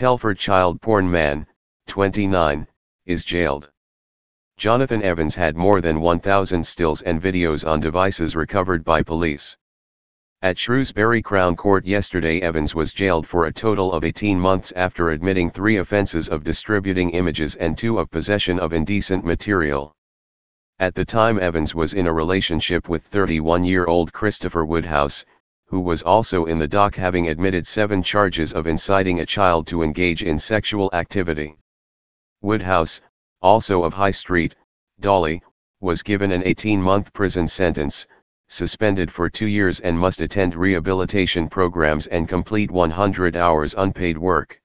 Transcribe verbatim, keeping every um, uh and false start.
Telford child porn man, twenty-nine, is jailed. Jonathan Evans had more than one thousand stills and videos on devices recovered by police. At Shrewsbury Crown Court yesterday, Evans was jailed for a total of eighteen months after admitting three offences of distributing images and two of possession of indecent material. At the time, Evans was in a relationship with thirty-one-year-old Christopher Woodhouse, who was also in the dock, having admitted seven charges of inciting a child to engage in sexual activity. Woodhouse, also of High Street, Dawley, was given an eighteen-month prison sentence, suspended for two years and must attend rehabilitation programs and complete one hundred hours unpaid work.